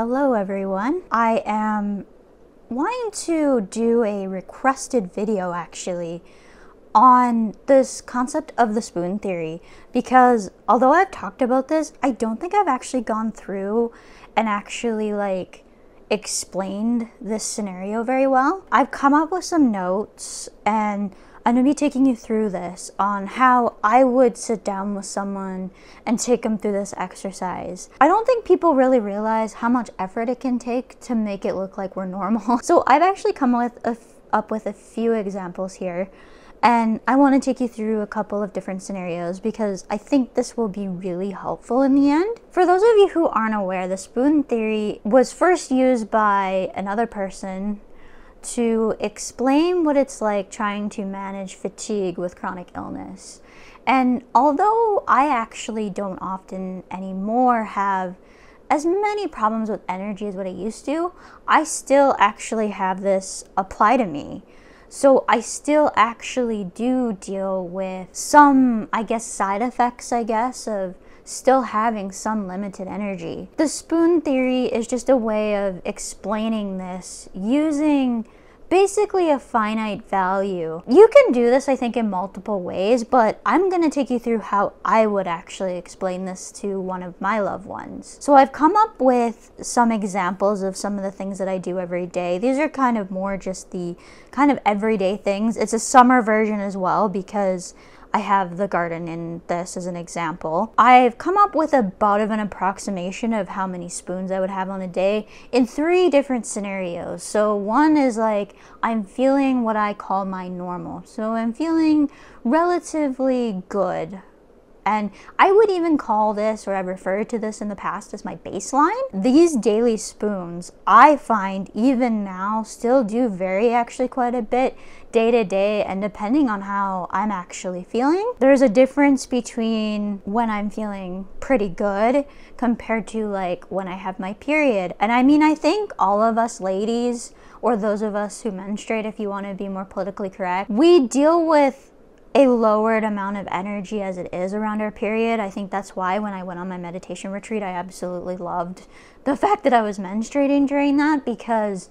Hello everyone. I am wanting to do a requested video actually on this concept of the spoon theory, because although I've talked about this, I don't think I've actually gone through and actually like explained this scenario very well. I've come up with some notes and I'm going to be taking you through this on how I would sit down with someone and take them through this exercise. I don't think people really realize how much effort it can take to make it look like we're normal. So I've actually come up with a few examples here, and I want to take you through a couple of different scenarios because I think this will be really helpful in the end. For those of you who aren't aware, the spoon theory was first used by another person to explain what it's like trying to manage fatigue with chronic illness. And although I actually don't often anymore have as many problems with energy as what I used to, I still actually have this apply to me. So I still actually do deal with some, I guess, side effects, I guess, of still having some limited energy. The spoon theory is just a way of explaining this using basically a finite value. You can do this, I think, in multiple ways, but I'm gonna take you through how I would actually explain this to one of my loved ones. So I've come up with some examples of some of the things that I do every day. These are kind of more just the kind of everyday things. It's a summer version as well because I have the garden in this as an example. I've come up with about an approximation of how many spoons I would have on a day in three different scenarios. So one is like, I'm feeling what I call my normal. So I'm feeling relatively good. And I would even call this, or I've referred to this in the past as my baseline. These daily spoons, I find even now still do vary actually quite a bit day to day and depending on how I'm actually feeling. There's a difference between when I'm feeling pretty good compared to like when I have my period. And I mean, I think all of us ladies, or those of us who menstruate, if you want to be more politically correct, we deal with a lowered amount of energy as it is around our period. I think that's why when I went on my meditation retreat, I absolutely loved the fact that I was menstruating during that, because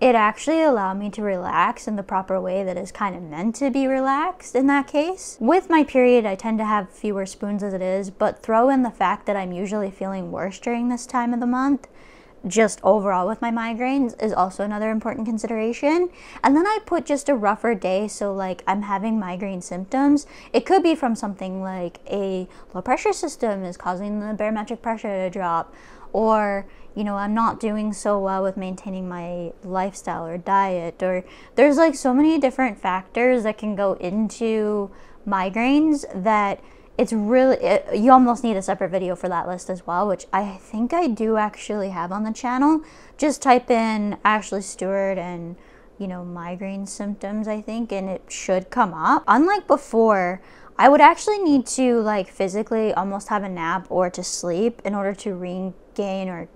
it actually allowed me to relax in the proper way that is kind of meant to be relaxed in that case. With my period, I tend to have fewer spoons as it is, but throw in the fact that I'm usually feeling worse during this time of the month. Just overall with my migraines is also another important consideration. And then I put just a rougher day, so like I'm having migraine symptoms. It could be from something like a low pressure system is causing the barometric pressure to drop, or you know, I'm not doing so well with maintaining my lifestyle or diet, or there's like so many different factors that can go into migraines that it's really, you almost need a separate video for that list as well, which I think I do actually have on the channel. Just type in Ashley Stewart and, you know, migraine symptoms, I think, and it should come up. Unlike before, I would actually need to like physically almost have a nap or to sleep in order to regain or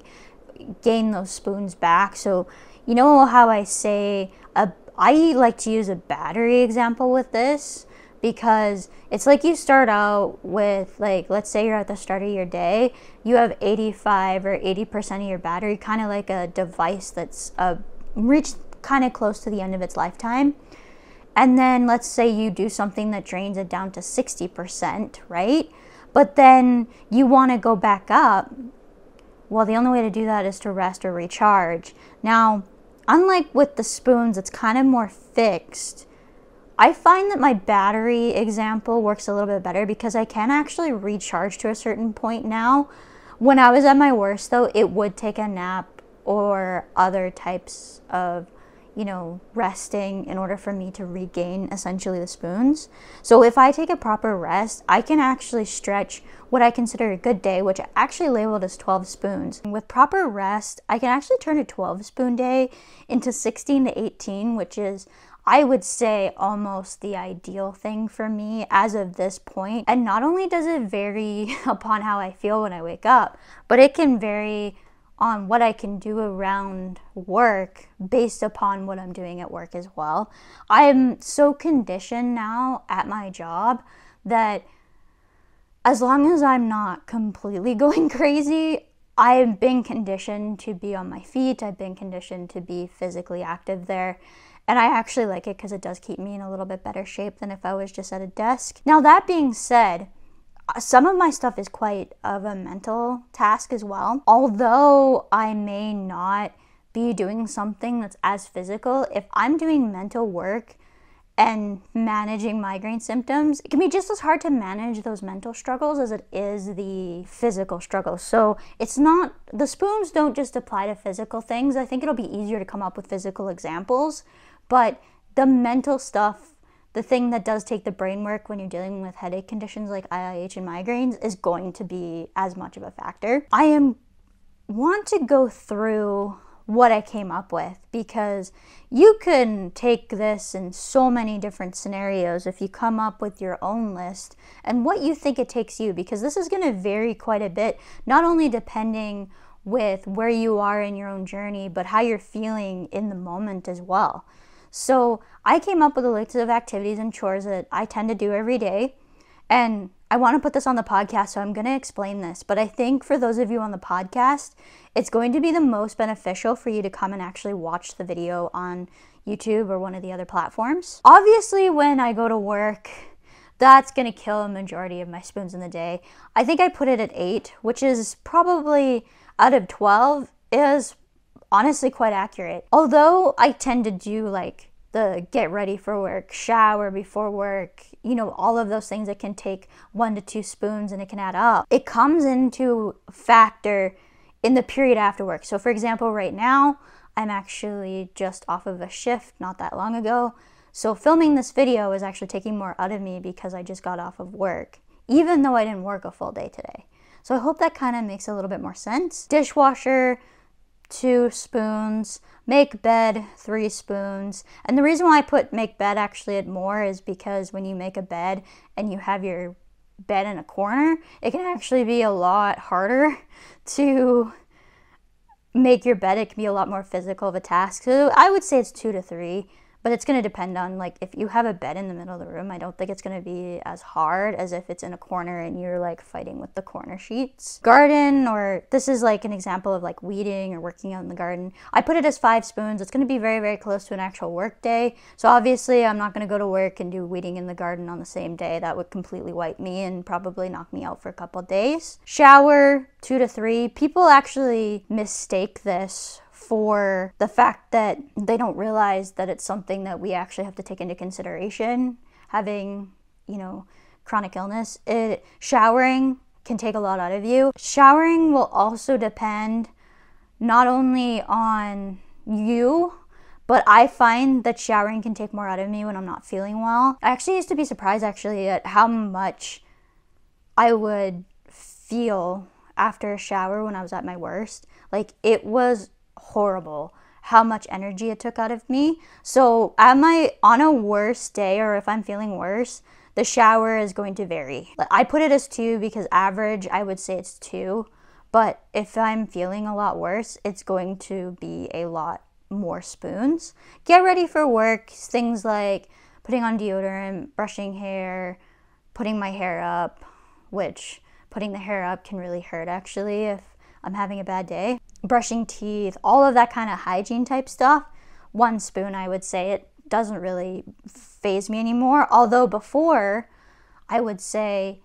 gain those spoons back. So, you know how I say, I like to use a battery example with this, because it's like you start out with like, let's say you're at the start of your day, you have 85 or 80% of your battery, kind of like a device that's reached kind of close to the end of its lifetime. And then let's say you do something that drains it down to 60%, right? But then you want to go back up. Well, the only way to do that is to rest or recharge. Now, unlike with the spoons, it's kind of more fixed. I find that my battery example works a little bit better because I can actually recharge to a certain point now. When I was at my worst though, it would take a nap or other types of, you know, resting in order for me to regain essentially the spoons. So if I take a proper rest, I can actually stretch what I consider a good day, which I actually labeled as 12 spoons. And with proper rest, I can actually turn a 12 spoon day into 16 to 18, which is, I would say, almost the ideal thing for me as of this point. And not only does it vary upon how I feel when I wake up, but it can vary on what I can do around work based upon what I'm doing at work as well. I am so conditioned now at my job that as long as I'm not completely going crazy, I have been conditioned to be on my feet. I've been conditioned to be physically active there. And I actually like it because it does keep me in a little bit better shape than if I was just at a desk. Now, that being said, some of my stuff is quite of a mental task as well. Although I may not be doing something that's as physical, if I'm doing mental work and managing migraine symptoms, it can be just as hard to manage those mental struggles as it is the physical struggles. So it's not, the spoons don't just apply to physical things. I think it'll be easier to come up with physical examples, but the mental stuff, the thing that does take the brain work when you're dealing with headache conditions like IIH and migraines is going to be as much of a factor. I want to go through what I came up with, because you can take this in so many different scenarios if you come up with your own list and what you think it takes you, because this is going to vary quite a bit, not only depending with where you are in your own journey, but how you're feeling in the moment as well. So I came up with a list of activities and chores that I tend to do every day, and I want to put this on the podcast, so I'm going to explain this, but I think for those of you on the podcast, it's going to be the most beneficial for you to come and actually watch the video on YouTube or one of the other platforms. Obviously, when I go to work, that's going to kill a majority of my spoons in the day. I think I put it at 8, which is probably out of 12 is honestly quite accurate. Although I tend to do like the get ready for work, shower before work, you know, all of those things that can take 1 to 2 spoons and it can add up. It comes into factor in the period after work. So for example, right now, I'm actually just off of a shift not that long ago. So filming this video is actually taking more out of me because I just got off of work, even though I didn't work a full day today. So I hope that kind of makes a little bit more sense. Dishwasher, 2 spoons, make bed, 3 spoons. And the reason why I put make bed actually at more is because when you make a bed and you have your bed in a corner, it can actually be a lot harder to make your bed. It can be a lot more physical of a task. So I would say it's 2 to 3, but it's going to depend on, like, if you have a bed in the middle of the room, I don't think it's going to be as hard as if it's in a corner and you're like fighting with the corner sheets. Garden, or this is like an example of like weeding or working out in the garden. I put it as 5 spoons. It's going to be very, very close to an actual work day. So obviously I'm not going to go to work and do weeding in the garden on the same day. That would completely wipe me and probably knock me out for a couple of days. Shower, 2 to 3. People actually mistake this for the fact that they don't realize that it's something that we actually have to take into consideration. Having, you know, chronic illness, showering can take a lot out of you. Showering will also depend not only on you, but I find that showering can take more out of me when I'm not feeling well. I actually used to be surprised actually at how much I would feel after a shower when I was at my worst. Like, it was horrible how much energy it took out of me. So am I on a worse day, or if I'm feeling worse, the shower is going to vary. I put it as 2 because average, I would say it's 2, but if I'm feeling a lot worse, it's going to be a lot more spoons. Get ready for work, things like putting on deodorant, brushing hair, putting my hair up, which putting the hair up can really hurt actually if I'm having a bad day. Brushing teeth, all of that kind of hygiene type stuff, 1 spoon, I would say. It doesn't really phase me anymore, although before I would say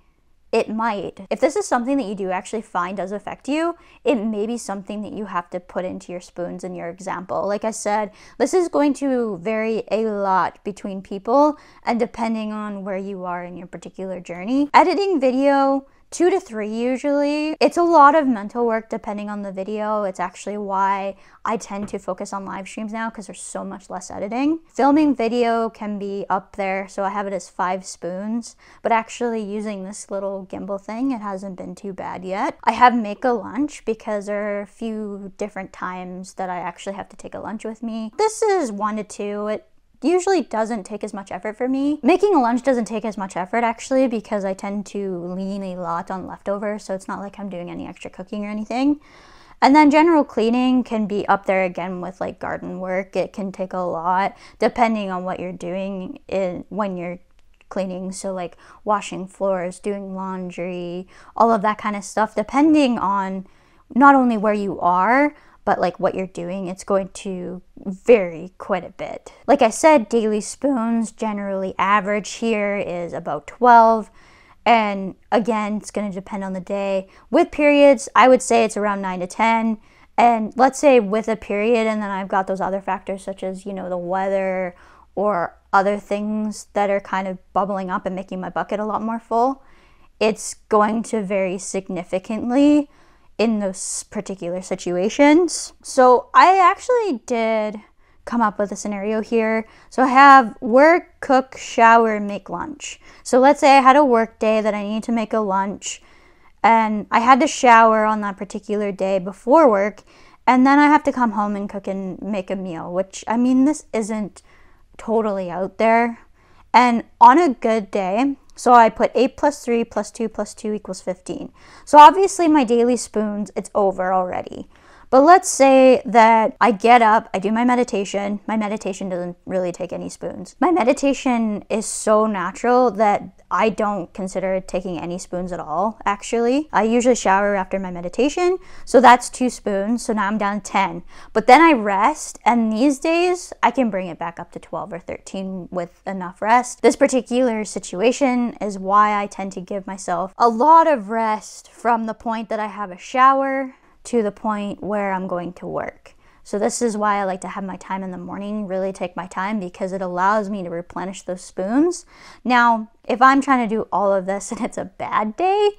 it might. If this is something that you do actually find does affect you, it may be something that you have to put into your spoons in your example. Like I said, this is going to vary a lot between people and depending on where you are in your particular journey. Editing video, 2 to 3 usually. It's a lot of mental work depending on the video. It's actually why I tend to focus on live streams now, because there's so much less editing. Filming video can be up there, so I have it as 5 spoons, but actually using this little gimbal thing, it hasn't been too bad yet. I have make a lunch because there are a few different times that I actually have to take a lunch with me. This is 1 to 2. It usually doesn't take as much effort for me. Making a lunch doesn't take as much effort actually, because I tend to lean a lot on leftovers, so it's not like I'm doing any extra cooking or anything. And then general cleaning can be up there again with like garden work. It can take a lot depending on what you're doing when you're cleaning, so like washing floors, doing laundry, all of that kind of stuff, depending on not only where you are, but like what you're doing, it's going to vary quite a bit. Like I said, daily spoons, generally average here is about 12. And again, it's gonna depend on the day. With periods, I would say it's around 9 to 10. And let's say with a period, and then I've got those other factors such as, you know, the weather or other things that are kind of bubbling up and making my bucket a lot more full, it's going to vary significantly in those particular situations. So I actually did come up with a scenario here. So I have work, cook, shower, make lunch. So let's say I had a work day that I needed to make a lunch, and I had to shower on that particular day before work, and then I have to come home and cook and make a meal, which, I mean, this isn't totally out there. And on a good day, so I put 8 + 3 + 2 + 2 = 15. So obviously my daily spoons, it's over already. But let's say that I get up, I do my meditation. My meditation doesn't really take any spoons. My meditation is so natural that I don't consider it taking any spoons at all, actually. I usually shower after my meditation, so that's 2 spoons, so now I'm down to 10. But then I rest, and these days, I can bring it back up to 12 or 13 with enough rest. This particular situation is why I tend to give myself a lot of rest from the point that I have a shower to the point where I'm going to work. So this is why I like to have my time in the morning, really take my time, because it allows me to replenish those spoons. Now, if I'm trying to do all of this and it's a bad day,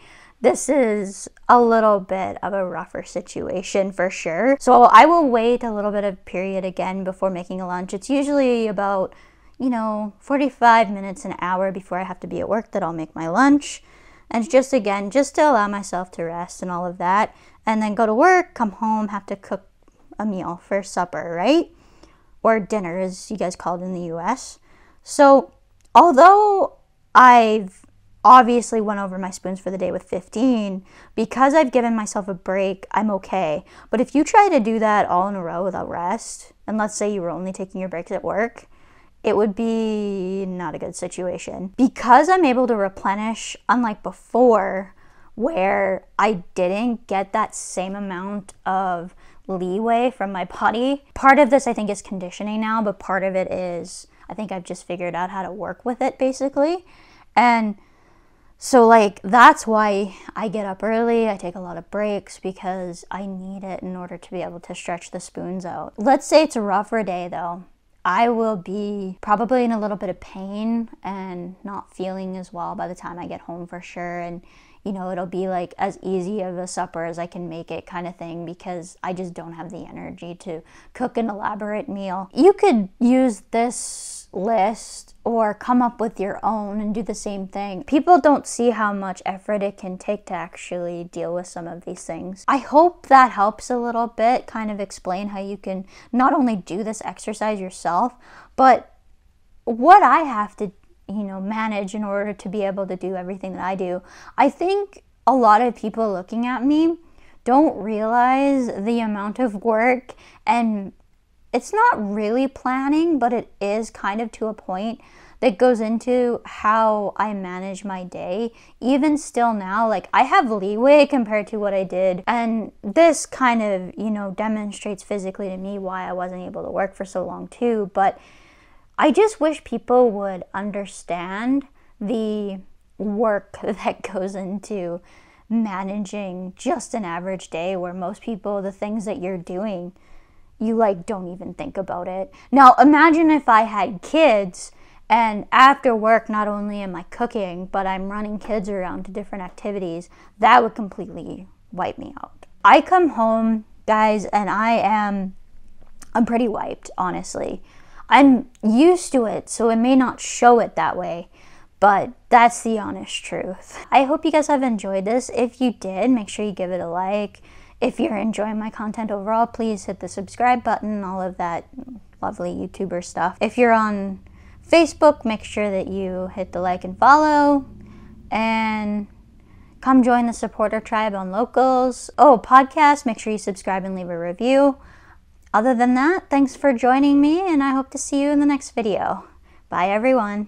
this is a little bit of a rougher situation for sure. So I will wait a little bit of period again before making a lunch. It's usually about, you know, 45 minutes, an hour before I have to be at work that I'll make my lunch. And just again, just to allow myself to rest and all of that, and then go to work, come home, have to cook a meal for supper, right? Or dinner, as you guys call it in the US. So although I've obviously went over my spoons for the day with 15, because I've given myself a break, I'm okay. But if you try to do that all in a row without rest, and let's say you were only taking your breaks at work, it would be not a good situation. Because I'm able to replenish, unlike before, where I didn't get that same amount of leeway from my body. Part of this, I think, is conditioning now, but part of it is, I think I've just figured out how to work with it, basically. And so, like, that's why I get up early, I take a lot of breaks, because I need it in order to be able to stretch the spoons out. Let's say it's a rougher day, though. I will be probably in a little bit of pain and not feeling as well by the time I get home for sure. And, you know, it'll be like as easy of a supper as I can make it kind of thing, because I just don't have the energy to cook an elaborate meal. You could use this list or come up with your own and do the same thing. People don't see how much effort it can take to actually deal with some of these things. I hope that helps a little bit, kind of explain how you can not only do this exercise yourself, but what I have to, you know, manage in order to be able to do everything that I do. I think a lot of people looking at me don't realize the amount of work, and it's not really planning, but it is kind of to a point that goes into how I manage my day. Even still now, like, I have leeway compared to what I did. And this kind of, you know, demonstrates physically to me why I wasn't able to work for so long too. But I just wish people would understand the work that goes into managing just an average day, where most people, the things that you're doing, you like don't even think about it. Now imagine if I had kids, and after work not only am I cooking, but I'm running kids around to different activities. That would completely wipe me out. I come home, guys, and I'm pretty wiped, honestly. I'm used to it, so it may not show it that way, but that's the honest truth. I hope you guys have enjoyed this. If you did, make sure you give it a like. If you're enjoying my content overall, please hit the subscribe button, all of that lovely YouTuber stuff. If you're on Facebook, make sure that you hit the like and follow, and come join the supporter tribe on Locals. Oh, podcast, make sure you subscribe and leave a review. Other than that, thanks for joining me, and I hope to see you in the next video. Bye, everyone.